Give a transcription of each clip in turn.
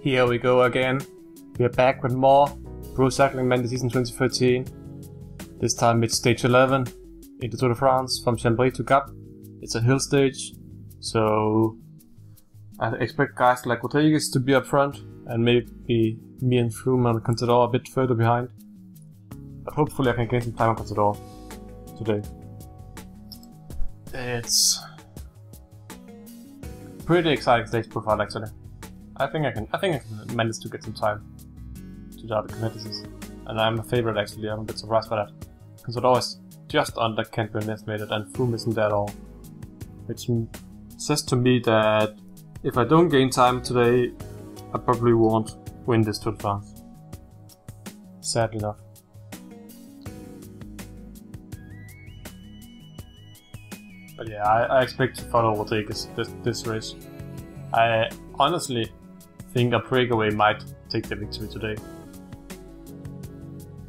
Here we go again. We are back with more Pro Cycling Monday Season 2013. This time it's stage 11 in the Tour de France from Chambéry to Gap. It's a hill stage, so I expect guys like Rodriguez to be up front and maybe me and Froome and Contador a bit further behind. But hopefully I can gain some time on Contador today. It's pretty exciting stage profile actually. I think I can manage to get some time to the other competitors, and I'm a favorite actually. I'm a bit surprised by that, because it's always just under can't be estimated, and Froome isn't there at all, which says to me that if I don't gain time today, I probably won't win this Tour de France. Sadly enough. But yeah, I expect to follow Rodriguez this race. I honestly think a breakaway might take the victory today.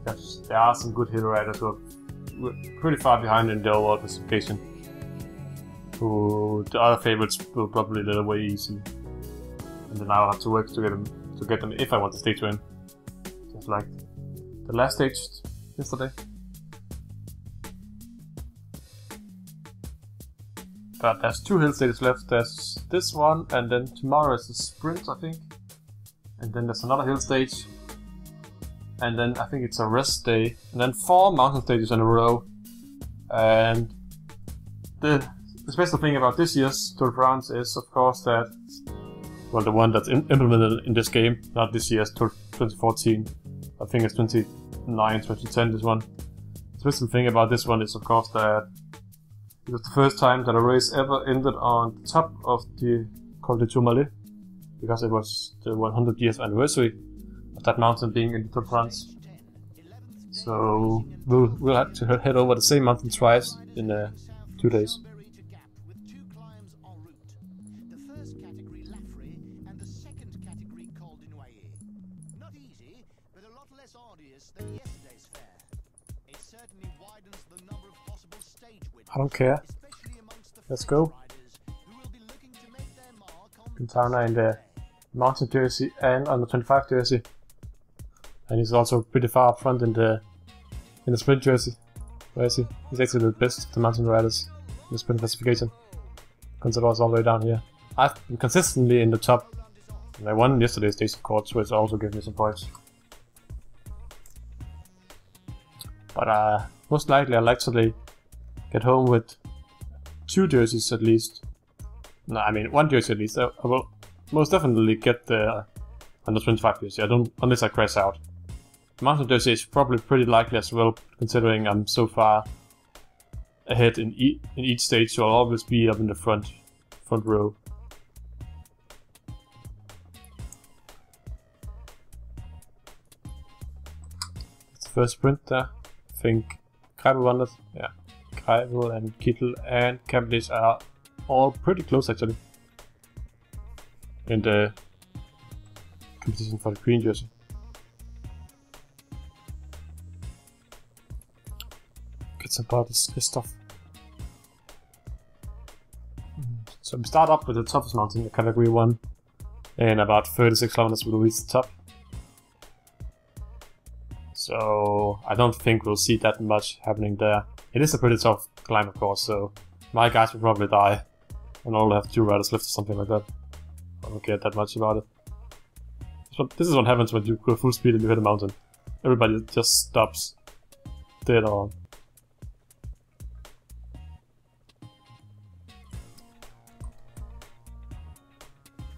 Because there are some good hill riders who are pretty far behind in the overall classification, who the other favorites will probably let away easily. And then I'll have to work to get them if I want the stage win. Just like the last stage yesterday. But there's two hill stages left. There's this one, and then tomorrow is the sprint, I think. And then there's another hill stage. And then I think it's a rest day. And then 4 mountain stages in a row. And the special thing about this year's Tour de France is, of course, that, well, the one that's implemented in this game, not this year's Tour 2014. I think it's 29, 2010, this one. The special thing about this one is, of course, that it was the first time that a race ever ended on the top of the Col de Tourmalet, because it was the 100 years anniversary of that mountain being in the Tour de France. So we'll have to head over the same mountain twice in 2 days. I don't care. Let's go. Quintana in the mountain jersey and on the 25 jersey, and he's also pretty far up front in the sprint jersey. Where is he? He's actually the best of the mountain riders in the sprint classification. Contador's all the way down here. I've been consistently in the top, and I won yesterday's stage of course, which also gave me some points. But most likely I'll actually get home with 2 jerseys at least. No, I mean 1 jersey at least. I will most definitely get the under 25 jersey. I don't, unless I crash out. The mountain jersey is probably pretty likely as well, considering I'm so far ahead in each stage, so I'll always be up in the front row. That's the first sprint there. I think Kreiber won that. Yeah. Kreiber and Kittel and Cavendish are all pretty close actually in the competition for the green jersey. Get some bottles, this stuff. So we start up with the toughest mountain, the category 1, and about 36 kilometers we'll reach the top. So I don't think we'll see that much happening there. It is a pretty tough climb, of course, so my guys will probably die, and I'll have 2 riders left or something like that. I don't care that much about it. This is what happens when you go full speed and you hit a mountain. Everybody just stops dead on.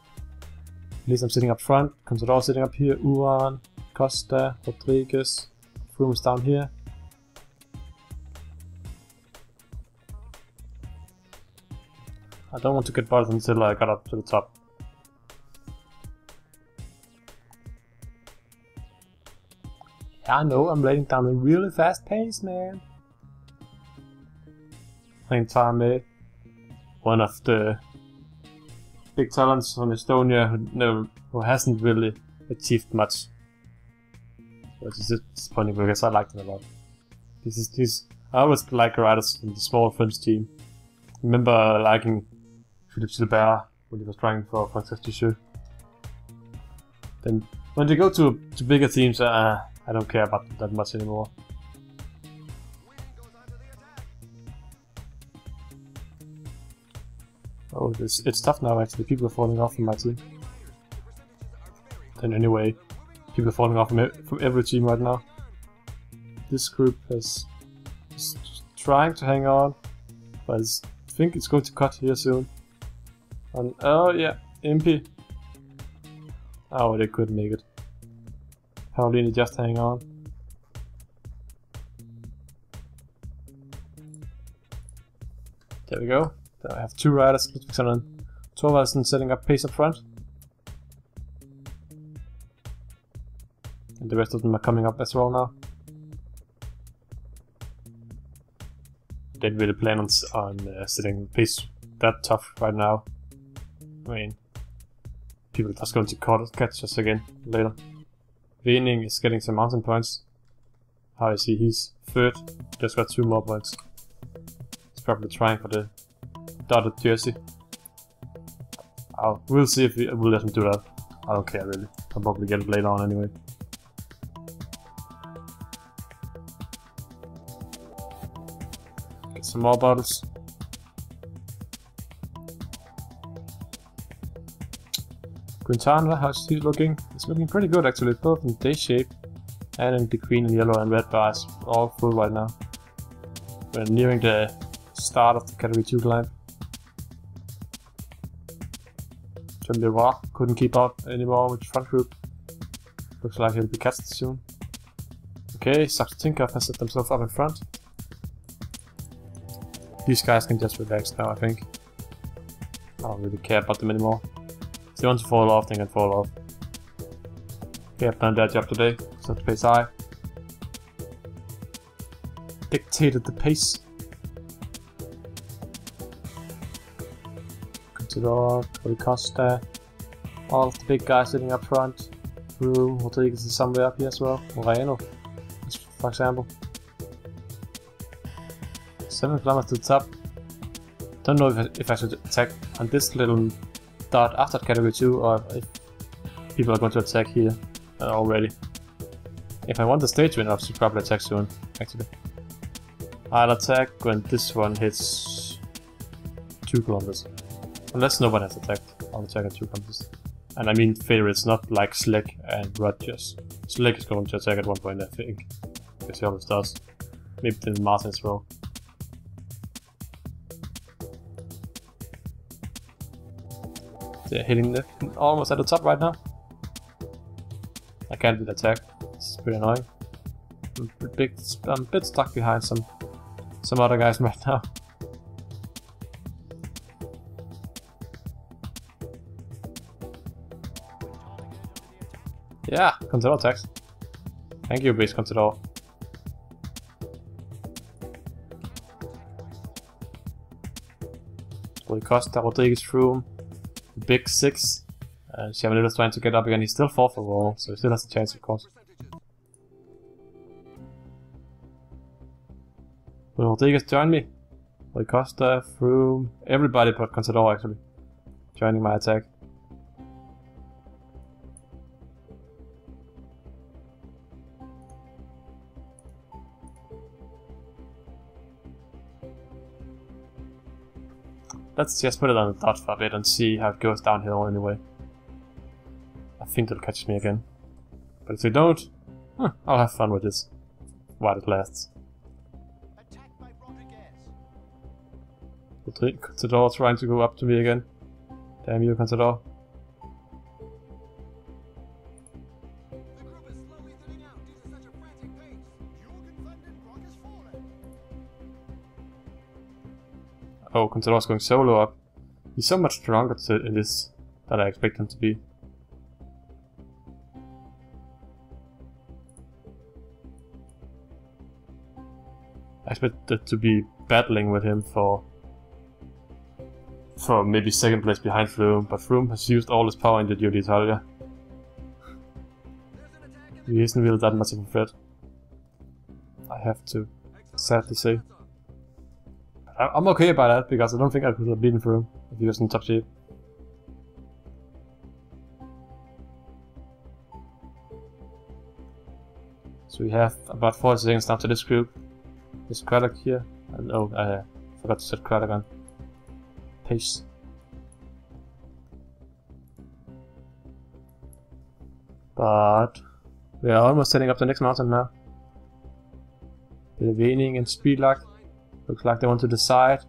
At least I'm sitting up front. Contador sitting up here, Uran, Costa, Rodriguez, Froome's down here. I don't want to get bothered until I got up to the top. Yeah, I know, I'm laying down a really fast pace, man. I think Tame, one of the big talents from Estonia who hasn't really achieved much. Which is disappointing because I liked him a lot. I always like riders in the small French team. Remember liking Philippe Gilbert when he was trying for Frances Ducheux. Then when they go to bigger teams, I don't care about them that much anymore. Oh, it's tough now actually, people are falling off from my team. And anyway, people are falling off from every team right now. This group is trying to hang on, but I think it's going to cut here soon. And oh yeah, MP. Oh, they couldn't make it. Paulini just hang on. There we go. Then I have two riders, Ludvigsson and Thorvaldsen, setting up pace up front. And the rest of them are coming up as well now. Didn't really plan on setting pace that tough right now. I mean, people are just going to catch us again later. Wiening is getting some mountain points. How is he? He's third, just got 2 more points. He's probably trying for the dotted jersey. We'll see if we'll let him do that. I don't care really. I'll probably get it later on anyway. Get some more bottles. Quintana, how's he looking? It's looking pretty good actually, both in day shape and in the green and yellow and red bars, all full right now. We're nearing the start of the category 2 climb. Chambéry couldn't keep up anymore with front group. Looks like he'll be catched soon. Okay, Saxo Tinkoff has set themselves up in front. These guys can just relax now, I think. I don't really care about them anymore. If they want to fall off, they can fall off. Okay, I've done that job today, set the pace high. Dictated the pace. Contador, Costa, all of the big guys sitting up front. Room, Rodriguez is somewhere up here as well. Moreno, for example. 7 kilometers to the top. Don't know if I should attack on this little start after category 2 or if people are going to attack here already. If I want the stage win, I should probably attack soon, actually. I'll attack when this one hits 2 kilometers. Unless no one has attacked, I'll attack at 2 kilometers. And I mean favorites, not like Slick and Rutgers. Slick is going to attack at one point, I think. Because he always does. Maybe then Martin as well. They're hitting the almost at the top right now. I can't be attacked. It's pretty annoying. I'm a bit stuck behind some other guys right now. Yeah, Contador attacks. Thank you, base Contador. Costa, Rodriguez, Froome. Big 6, and Chamonix is trying to get up again. He's still 4th overall, so he still has a chance, of course. Will Rodriguez join me? Will Costa, Froome, everybody but Contador actually joining my attack. Let's just put it on the dot for a bit and see how it goes downhill anyway. I think they'll catch me again. But if they don't, I'll have fun with this. While it lasts. Contador trying to go up to me again. Damn you, Contador. Oh, Contador's going solo up. He's so much stronger in this than I expect him to be. I expected to be battling with him for maybe 2nd place behind Froome, but Froome has used all his power in the Giro d'Italia. He isn't really that much of a threat, I have to sadly say. I'm okay about that, because I don't think I could have beaten Froome if he was in top shape. So we have about 4 seconds after this group. This Craddock here. Oh, I forgot to set Craddock on pace. But we are almost setting up the next mountain now. Belvening and Spielak look like they want to decide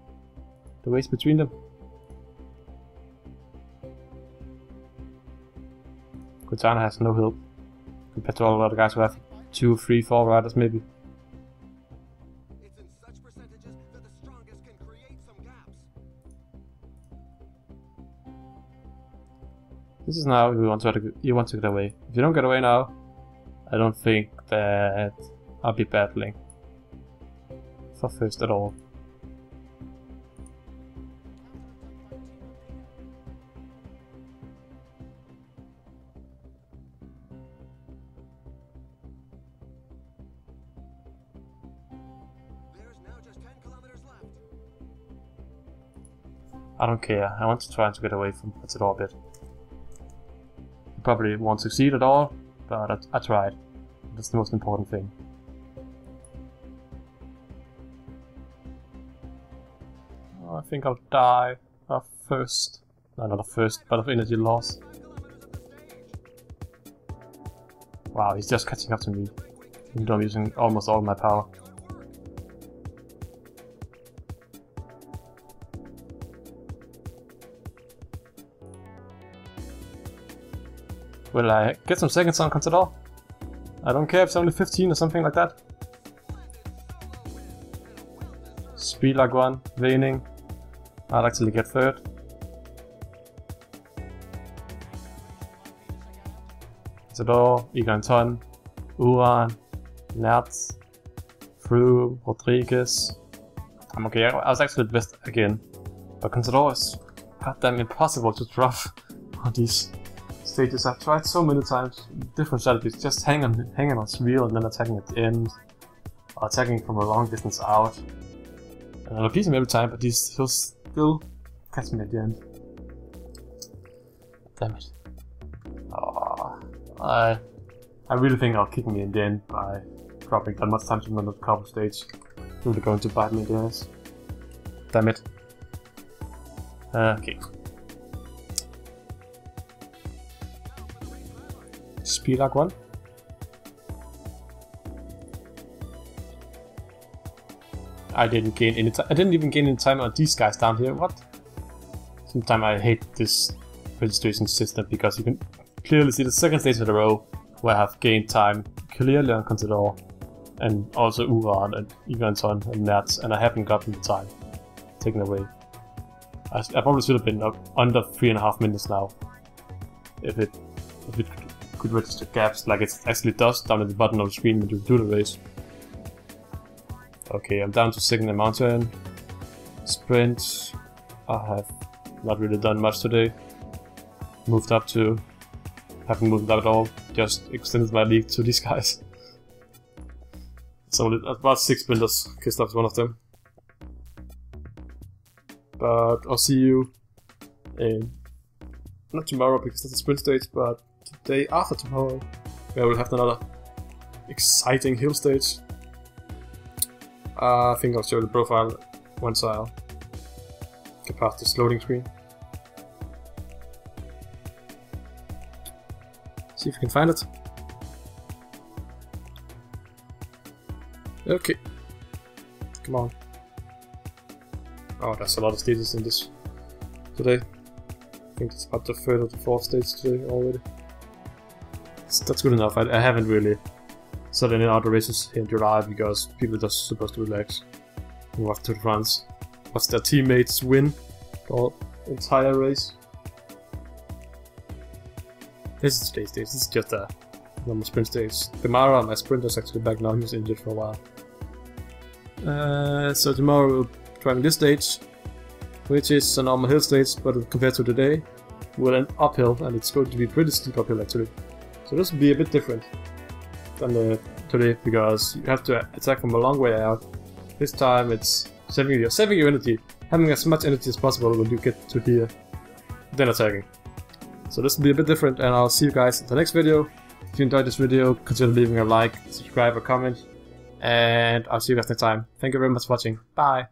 the ways between them. Cortana has no help compared to all the other guys who have 2, 3, 4 riders maybe. It's in such percentages that the strongest can create some gaps. This is now if you want to get away. If you don't get away now, I don't think that I'll be battling for first at all. I don't care, I want to try to get away from it a bit. I probably won't succeed at all, but I tried. That's the most important thing. Oh, I think I'll die of thirst. No, not of thirst, but of energy loss. Wow, he's just catching up to me, even though I'm using almost all my power. Will I get some seconds on at all? I don't care if it's only 15 or something like that. Spielak won, Veining. I'll actually get third. Contador, Iganton, Uran, Nertz, Fru, Rodriguez. I'm okay, I was actually the best again. But Contador is goddamn impossible to drop on these stages. I've tried so many times, different strategies, just hanging on its wheel and then attacking at the end, or attacking from a long distance out. And I'll appease him every time, but he'll still catch me at the end. Damn it. Oh, I really think I'll kick me in the end by dropping that much time to another couple stage. Really going to bite me in the ass. Damn it. Okay. Spielak one. I didn't gain any time. I didn't even gain any time on these guys down here. What? Sometimes I hate this registration system because you can clearly see the second stage in a row where I have gained time clearly on Contador and also Uran and Ivanton and Nertz, and I haven't gotten the time taken away. I probably should have been up under 3.5 minutes now if it could register gaps like it actually does down at the bottom of the screen when you do the race. Okay, I'm down to second in mountain. Sprint. I have not really done much today. Moved up to... haven't moved up at all. Just extended my lead to these guys. So about 6 sprinters. Kristoff is one of them. But I'll see you in... not tomorrow because that's a sprint stage, but day after tomorrow, where we'll have another exciting hill stage. I think I'll show the profile once I get past this loading screen. See if we can find it. Okay. Come on. Oh, there's a lot of stages in this today. I think it's about the 3rd or the 4th stage today already. That's good enough. I haven't really set any other races here in July because people are just supposed to relax and watch Tour de France, watch their teammates win the entire race. This is today's stage. This is just a normal sprint stage. Demara, my sprinter, is actually back now. He was injured for a while. So tomorrow we'll try this stage, which is a normal hill stage, but compared to today, we'll end uphill, and it's going to be pretty steep uphill actually. So this will be a bit different than today because you have to attack from a long way out. This time it's saving your energy, having as much energy as possible when you get to here, then attacking. So this will be a bit different, and I'll see you guys in the next video. If you enjoyed this video, consider leaving a like, subscribe or comment, and I'll see you guys next time. Thank you very much for watching. Bye!